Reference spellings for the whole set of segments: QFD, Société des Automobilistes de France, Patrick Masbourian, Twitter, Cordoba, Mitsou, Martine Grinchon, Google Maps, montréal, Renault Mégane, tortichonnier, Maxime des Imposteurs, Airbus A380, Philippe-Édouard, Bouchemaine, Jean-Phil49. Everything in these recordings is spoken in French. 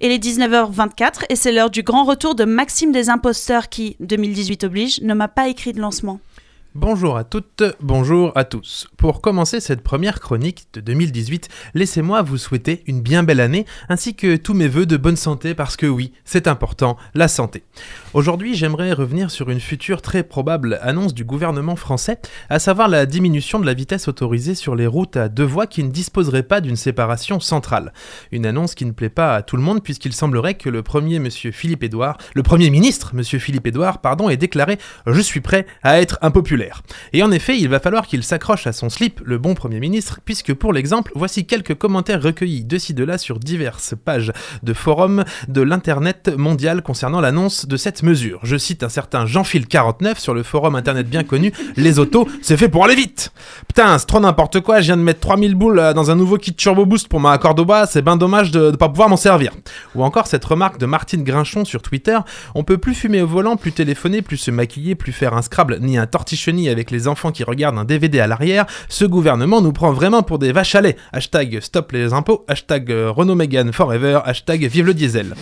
Il est 19h24 et c'est l'heure du grand retour de Maxime des Imposteurs qui, 2018 oblige, ne m'a pas écrit de lancement. Bonjour à toutes, bonjour à tous. Pour commencer cette première chronique de 2018, laissez-moi vous souhaiter une bien belle année, ainsi que tous mes vœux de bonne santé, parce que oui, c'est important, la santé. Aujourd'hui, j'aimerais revenir sur une future très probable annonce du gouvernement français, à savoir la diminution de la vitesse autorisée sur les routes à deux voies qui ne disposeraient pas d'une séparation centrale. Une annonce qui ne plaît pas à tout le monde, puisqu'il semblerait que le Premier ministre, Monsieur Philippe-Édouard, ait déclaré « Je suis prêt à être impopulaire ». Et en effet, il va falloir qu'il s'accroche à son slip, le bon Premier ministre, puisque pour l'exemple, voici quelques commentaires recueillis de ci de là sur diverses pages de forums de l'internet mondial concernant l'annonce de cette mesure. Je cite un certain Jean-Phil49 sur le forum internet bien connu « Les autos, c'est fait pour aller vite !» Putain, c'est trop n'importe quoi, je viens de mettre 3000 boules dans un nouveau kit turbo boost pour ma Cordoba, c'est ben dommage de ne pas pouvoir m'en servir. Ou encore cette remarque de Martine Grinchon sur Twitter « On peut plus fumer au volant, plus téléphoner, plus se maquiller, plus faire un Scrabble, ni un tortichonnier, avec les enfants qui regardent un DVD à l'arrière, ce gouvernement nous prend vraiment pour des vaches à lait. Hashtag stop les impôts, hashtag Renault Mégane forever, hashtag vive le diesel. »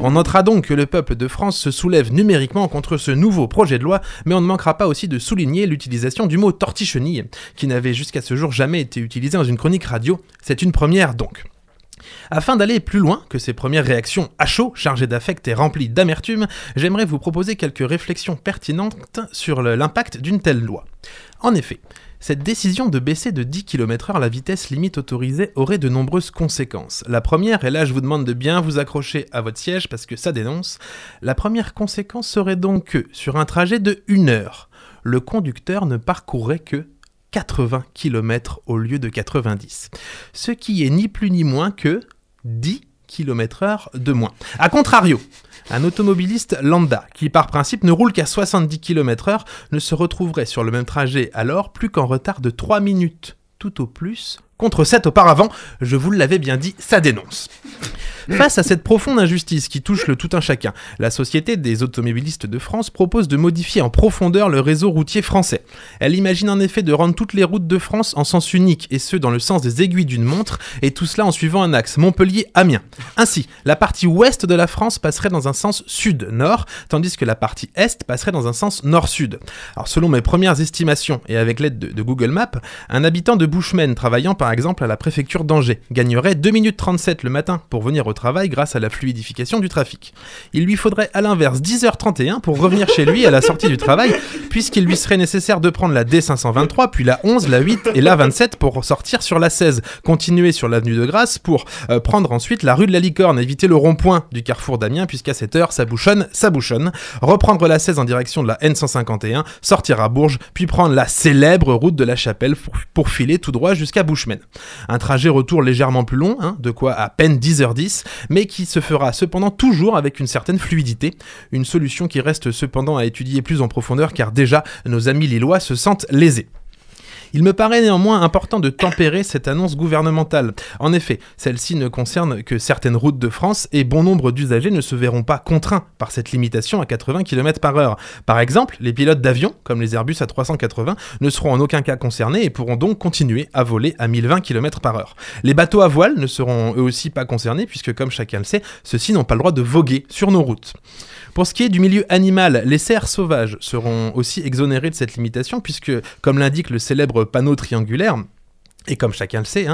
On notera donc que le peuple de France se soulève numériquement contre ce nouveau projet de loi, mais on ne manquera pas aussi de souligner l'utilisation du mot tortichonnier, qui n'avait jusqu'à ce jour jamais été utilisé dans une chronique radio. C'est une première donc. Afin d'aller plus loin que ces premières réactions à chaud, chargées d'affect et remplies d'amertume, j'aimerais vous proposer quelques réflexions pertinentes sur l'impact d'une telle loi. En effet, cette décision de baisser de 10 km/h la vitesse limite autorisée aurait de nombreuses conséquences. La première, et là je vous demande de bien vous accrocher à votre siège parce que ça dénonce, la première conséquence serait donc que, sur un trajet de 1 heure, le conducteur ne parcourrait que 80 km au lieu de 90, ce qui est ni plus ni moins que 10 km/h de moins. A contrario, un automobiliste lambda, qui par principe ne roule qu'à 70 km/h, ne se retrouverait sur le même trajet alors plus qu'en retard de 3 minutes, tout au plus, contre 7 auparavant, je vous l'avais bien dit, ça dénonce. Face à cette profonde injustice qui touche le tout un chacun, la Société des Automobilistes de France propose de modifier en profondeur le réseau routier français. Elle imagine en effet de rendre toutes les routes de France en sens unique, et ce dans le sens des aiguilles d'une montre, et tout cela en suivant un axe Montpellier-Amiens. Ainsi, la partie ouest de la France passerait dans un sens sud-nord, tandis que la partie est passerait dans un sens nord-sud. Alors selon mes premières estimations, et avec l'aide de Google Maps, un habitant de Bouchemaine travaillant par exemple à la préfecture d'Angers gagnerait 2 minutes 37 le matin pour venir au travail grâce à la fluidification du trafic. Il lui faudrait à l'inverse 10h31 pour revenir chez lui à la sortie du travail, puisqu'il lui serait nécessaire de prendre la D523, puis la 11, la 8 et la 27 pour sortir sur la 16, continuer sur l'avenue de Grasse pour prendre ensuite la rue de la Licorne, éviter le rond-point du carrefour d'Amiens puisqu'à cette heure ça bouchonne, reprendre la 16 en direction de la N151, sortir à Bourges, puis prendre la célèbre route de la Chapelle pour filer tout droit jusqu'à Bouchemaine. Un trajet retour légèrement plus long, de quoi à peine 10h10, mais qui se fera cependant toujours avec une certaine fluidité, une solution qui reste cependant à étudier plus en profondeur car déjà nos amis lillois se sentent lésés. Il me paraît néanmoins important de tempérer cette annonce gouvernementale. En effet, celle-ci ne concerne que certaines routes de France et bon nombre d'usagers ne se verront pas contraints par cette limitation à 80 km/h. Par exemple, les pilotes d'avions, comme les Airbus A380, ne seront en aucun cas concernés et pourront donc continuer à voler à 1020 km/h. Les bateaux à voile ne seront eux aussi pas concernés puisque, comme chacun le sait, ceux-ci n'ont pas le droit de voguer sur nos routes. Pour ce qui est du milieu animal, les cerfs sauvages seront aussi exonérés de cette limitation puisque, comme l'indique le célèbre panneau triangulaire, et comme chacun le sait,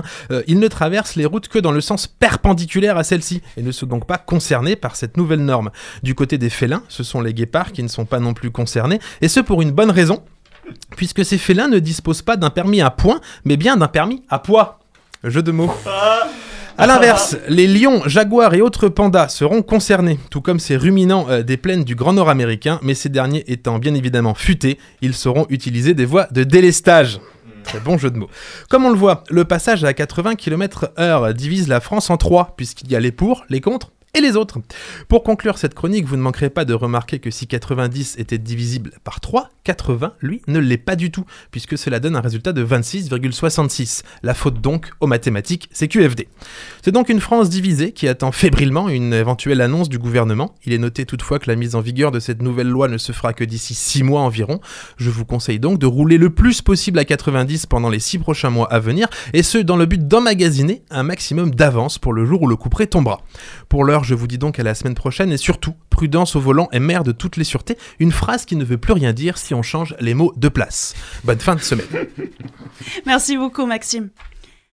ils ne traversent les routes que dans le sens perpendiculaire à celle-ci et ne sont donc pas concernés par cette nouvelle norme. Du côté des félins, ce sont les guépards qui ne sont pas non plus concernés, et ce pour une bonne raison, puisque ces félins ne disposent pas d'un permis à points, mais bien d'un permis à poids. Jeu de mots. A l'inverse, les lions, jaguars et autres pandas seront concernés, tout comme ces ruminants des plaines du Grand Nord américain, mais ces derniers étant bien évidemment futés, ils sauront utiliser des voies de délestage. C'est bon jeu de mots. Comme on le voit, le passage à 80 km/h divise la France en trois, puisqu'il y a les pour, les contre et les autres. Pour conclure cette chronique, vous ne manquerez pas de remarquer que si 90 était divisible par 3, 80, lui, ne l'est pas du tout, puisque cela donne un résultat de 26,66. La faute donc aux mathématiques, c'est QFD. C'est donc une France divisée qui attend fébrilement une éventuelle annonce du gouvernement. Il est noté toutefois que la mise en vigueur de cette nouvelle loi ne se fera que d'ici 6 mois environ. Je vous conseille donc de rouler le plus possible à 90 pendant les 6 prochains mois à venir, et ce, dans le but d'emmagasiner un maximum d'avance pour le jour où le couperet tombera. Pour l'heure, Philippe-Édouard, je vous dis donc à la semaine prochaine et surtout, prudence au volant est mère de toutes les sûretés, une phrase qui ne veut plus rien dire si on change les mots de place. Bonne fin de semaine. Merci beaucoup Maxime.